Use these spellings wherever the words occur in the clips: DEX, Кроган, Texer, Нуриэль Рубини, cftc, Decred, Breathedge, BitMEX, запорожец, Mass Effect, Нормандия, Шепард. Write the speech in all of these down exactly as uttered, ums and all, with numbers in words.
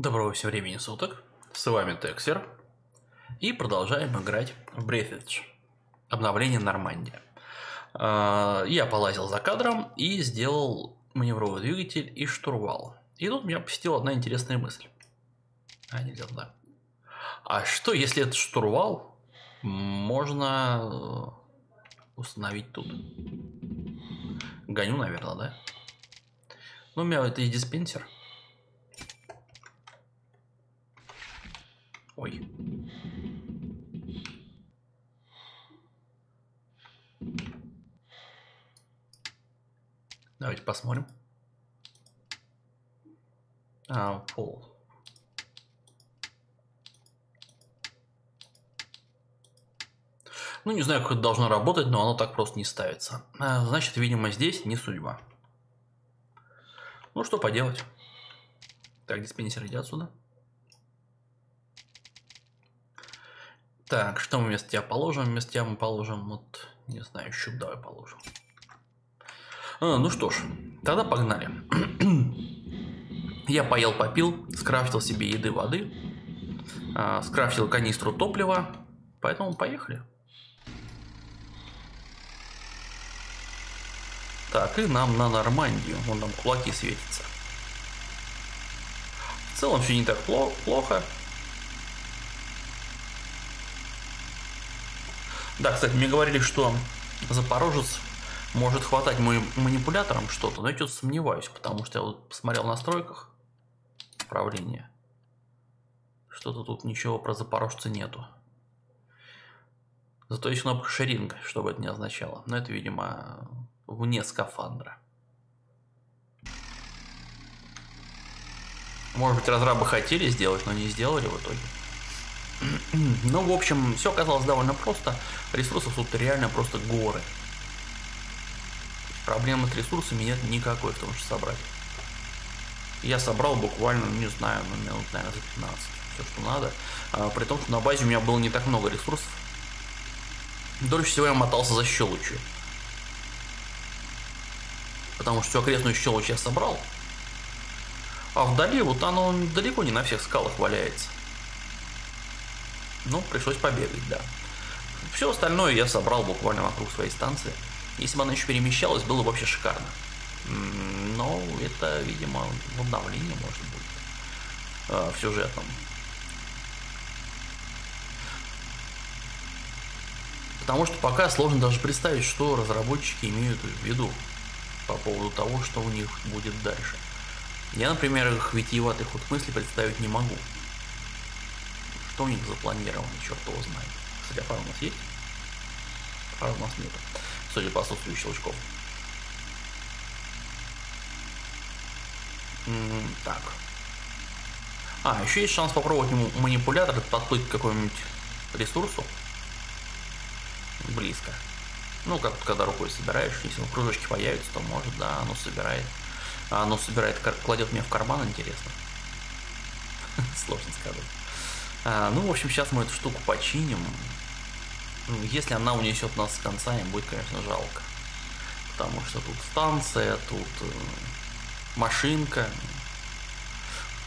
Доброго всем времени суток, с вами Texer, и продолжаем играть в Breathedge, обновление Нормандия. Я полазил за кадром и сделал маневровый двигатель и штурвал. И тут меня посетила одна интересная мысль. А, нельзя, да. А что, если этот штурвал можно установить тут? Гоню, наверное, да? Ну, у меня это и диспенсер. Ой. Давайте посмотрим. А, пол. Ну, не знаю, как это должно работать, но оно так просто не ставится. А, значит, видимо, здесь не судьба. Ну, что поделать. Так, диспенсер, иди отсюда. Так, что мы вместо тебя положим? Вместо тебя мы положим, вот, не знаю, щуп давай положим. А, ну что ж, тогда погнали. Я поел, попил, скрафтил себе еды, воды, а, скрафтил канистру топлива, поэтому поехали. Так, и нам на Нормандию, вон там кулаки светятся. В целом все не так плохо. Да, кстати, мне говорили, что запорожец может хватать моим манипулятором что-то, но я что-то сомневаюсь, потому что я вот посмотрел в настройках управления. Что-то тут ничего про запорожца нету. Зато есть кнопка шеринг, что бы это ни означало. Но это, видимо, вне скафандра. Может быть, разрабы хотели сделать, но не сделали в итоге. Ну, в общем, все оказалось довольно просто. Ресурсов тут реально просто горы. Проблемы с ресурсами нет никакой, потому что собрать. Я собрал буквально, не знаю, ну, минут, наверное, за пятнадцать. Все, что надо. А, при том, что на базе у меня было не так много ресурсов. Дольше всего я мотался за щелочью. Потому что всю окрестную щелочь я собрал. А вдали, вот оно далеко не на всех скалах валяется. Ну, пришлось побегать, да. Все остальное я собрал буквально вокруг своей станции. Если бы она еще перемещалась, было бы вообще шикарно. Но это, видимо, в обновлении может быть. Э, в сюжетном. Потому что пока сложно даже представить, что разработчики имеют в виду по поводу того, что у них будет дальше. Я, например, их витиеватый ход мысли представить не могу. Что у них запланировано, черт его знает. Кстати, а пара у нас есть? Пара у нас нет. Судя по отсутствию щелчков. М-м, так. А, еще есть шанс попробовать манипулятор, подплыть к какому-нибудь ресурсу. Близко. Ну, как когда рукой собираешь, если в кружочке появится, то может, да, оно собирает. А оно собирает, кладет мне в карман, интересно. Сложно сказать. А, ну, в общем, сейчас мы эту штуку починим. Если она унесет нас с конца, им будет, конечно, жалко. Потому что тут станция, тут э, машинка.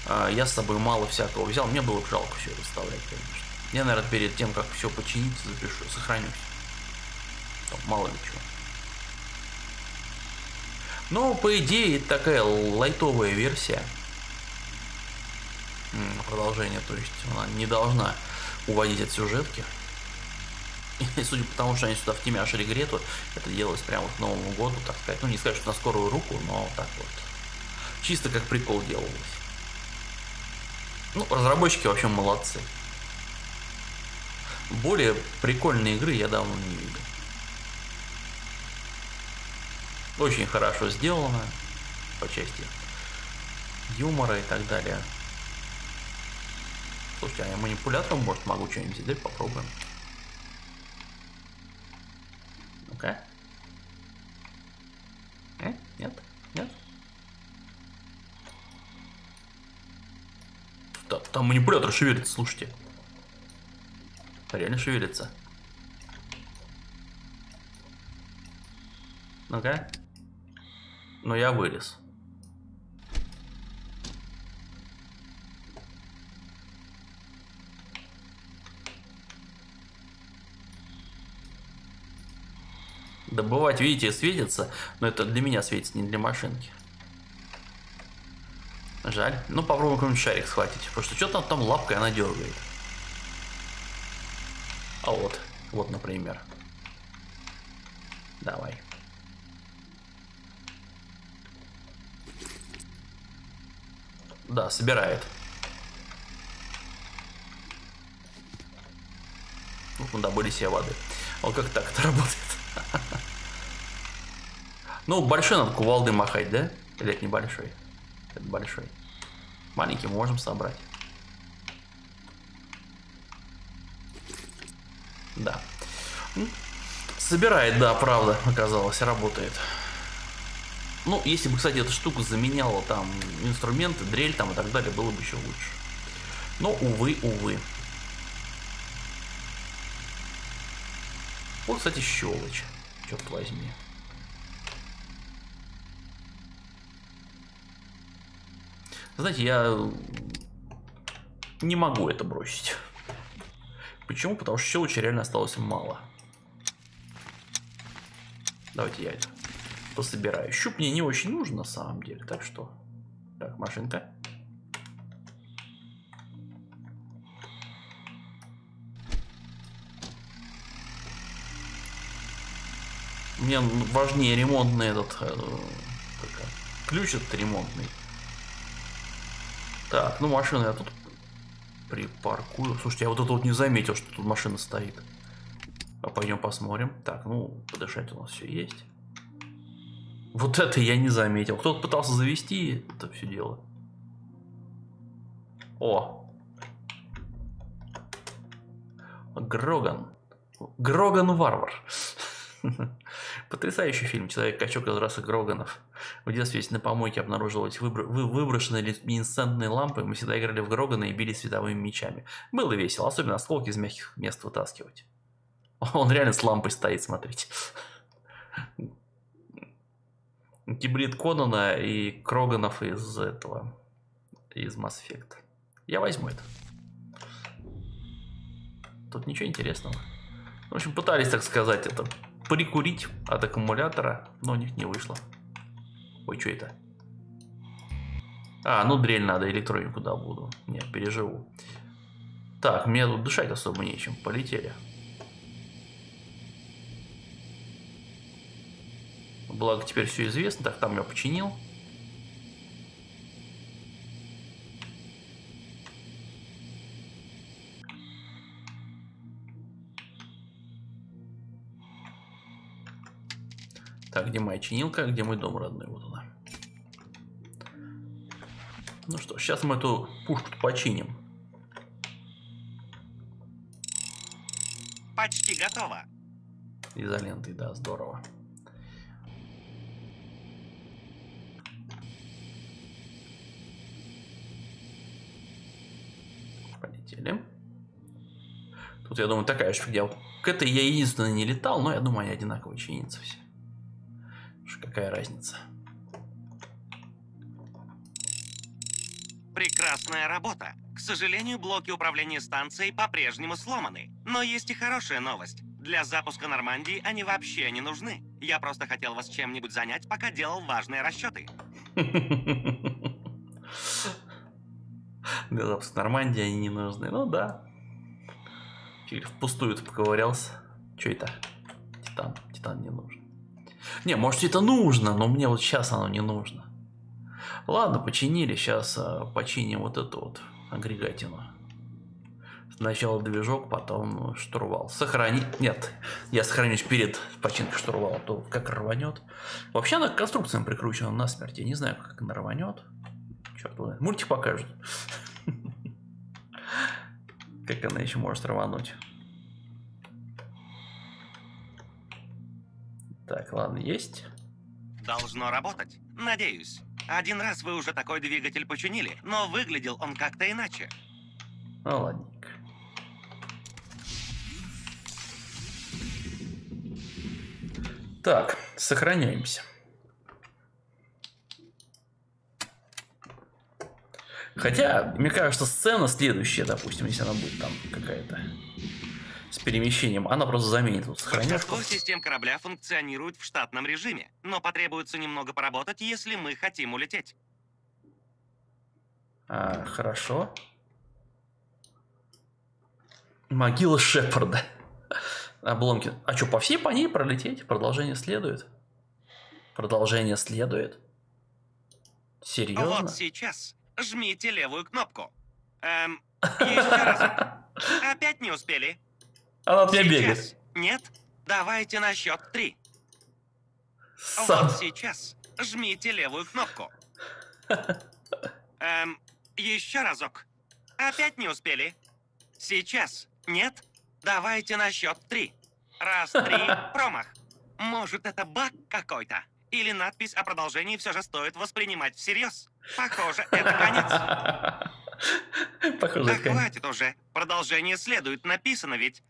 А, я с собой мало всякого взял. Мне было бы жалко все выставлять, конечно. Я, наверное, перед тем, как все починить, запишу, сохранюсь. Там мало ли чего. Но, по идее, такая лайтовая версия. Продолжение, то есть она не должна уводить от сюжетки. И судя по тому, что они сюда втемяшили грету, это делалось прямо вот к Новому году, так сказать. Ну, не сказать, что на скорую руку, но так вот. Чисто как прикол делалось. Ну, разработчики вообще молодцы. Более прикольные игры я давно не видел. Очень хорошо сделано по части юмора и так далее. Слушайте, а я манипулятором, может, могу что-нибудь сделать? Попробуем. Ну-ка. Э? Нет? Нет? Да, там манипулятор шевелится, слушайте. Реально шевелится. Ну-ка. Но я вылез. добывать. Видите, светится, но это для меня светится, не для машинки. Жаль. Ну, попробуем какой-нибудь шарик схватить, потому что что-то там лапкой она дергает. А вот, вот, например. Давай. Да, собирает. Ну, добыли себе воды. Вот как так-то работает. Ну, большой надо кувалдой махать, да? Или это небольшой? Это большой. Маленький можем собрать. Да. Собирает, да, правда, оказалось, работает. Ну, если бы, кстати, эта штука заменяла там инструменты, дрель там и так далее, было бы еще лучше. Но, увы, увы. Вот, кстати, щелочь. Черт возьми. Знаете, я не могу это бросить. Почему? Потому что щелочи реально осталось мало. Давайте я это пособираю. Щуп мне не очень нужен на самом деле, так что... Так, машинка. Мне важнее ремонтный этот... Ключ этот ремонтный. Так, ну машину я тут припаркую. Слушайте, я вот это вот не заметил, что тут машина стоит. А пойдем посмотрим. Так, ну, подышать у нас все есть. Вот это я не заметил. Кто-то пытался завести это все дело. О! Кроган. Кроган Варвар. Потрясающий фильм. Человек-качок из расы Кроганов. В детстве, если на помойке обнаружились выбро... выброшенные люминесцентные лампы, мы всегда играли в Крогана и били световыми мечами. Было весело, особенно осколки из мягких мест вытаскивать. Он реально с лампой стоит, смотрите. Гибрид Конана и Кроганов из этого, из Mass Effect. Я возьму это. Тут ничего интересного. В общем, пытались, так сказать, это прикурить от аккумулятора, но у них не вышло. Ой, что это? А, ну дрель надо, электронику да буду. Не, переживу. Так, мне тут дышать особо нечем. Полетели. Благо теперь все известно. Так, там я починил. Так, где моя чинилка, где мой дом родной? Вот она. Ну что, сейчас мы эту пушку починим. Почти готово. Изолентой, да, здорово. Полетели. Тут, я думаю, такая же фигня. К этой я единственной не летал, но я думаю, они одинаково чинятся все. Какая разница? Прекрасная работа. К сожалению, блоки управления станцией по-прежнему сломаны. Но есть и хорошая новость. Для запуска Нормандии они вообще не нужны. Я просто хотел вас чем-нибудь занять, пока делал важные расчеты. Для запуска Нормандии они не нужны. Ну да. Впустую поковырялся. Че это? Титан. Титан не нужен. Не, может это нужно, но мне вот сейчас оно не нужно. Ладно, починили. Сейчас э, починим вот эту вот агрегатину. Сначала движок, потом штурвал. Сохранить. Нет, я сохранюсь перед починкой штурвала, то как рванет. Вообще она к конструкциям прикручена насмерть. Я не знаю, как она рванет. Черт возьми. Мультик покажет. Как она еще может рвануть. Так, ладно, есть. Должно работать, надеюсь. Один раз вы уже такой двигатель починили, но выглядел он как-то иначе. Ну, ладненько. Так, сохраняемся. Хотя, мне кажется, сцена следующая, допустим, если она будет там какая-то. с перемещением, она просто заменит вот сохраняшку. Большинство систем корабля функционирует в штатном режиме, но потребуется немного поработать, если мы хотим улететь. А, хорошо. Могила Шепарда. Обломки. А что, по всей по ней пролететь? Продолжение следует. Продолжение следует. Серьезно? Вот сейчас. Жмите левую кнопку. Эм, еще раз. Опять не успели. Она от меня бегает. Нет? Давайте на счет три. Сам. Вот сейчас. Жмите левую кнопку. Эм, еще разок. Опять не успели. Сейчас. Нет? Давайте на счет три. Раз, три, промах. Может, это баг какой-то? Или надпись о продолжении все же стоит воспринимать всерьез? Похоже, это конец. Похоже, да, это конец. Хватит уже. Продолжение следует. Написано ведь.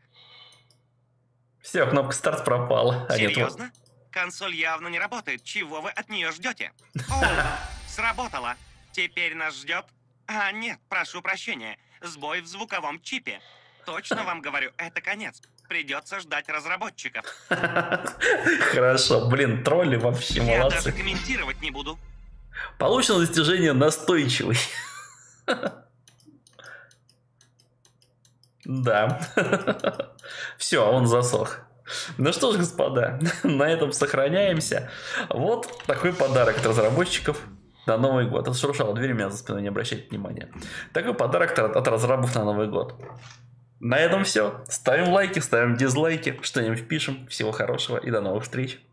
Все, кнопка старт пропала. А серьезно? Нет. Консоль явно не работает. Чего вы от нее ждете? О, сработало. Теперь нас ждет... А, нет, прошу прощения. Сбой в звуковом чипе. Точно вам говорю, это конец. Придется ждать разработчиков. Хорошо, блин, тролли вообще молодцы. Я даже комментировать не буду. Получено достижение настойчивый. Да. Все, он засох. Ну что ж, господа, на этом сохраняемся. Вот такой подарок от разработчиков. На Новый год. Это шуршало дверь, меня за спиной, не обращайте внимания. Такой подарок от разрабов на Новый год. На этом все. Ставим лайки, ставим дизлайки, что-нибудь пишем. Всего хорошего и до новых встреч.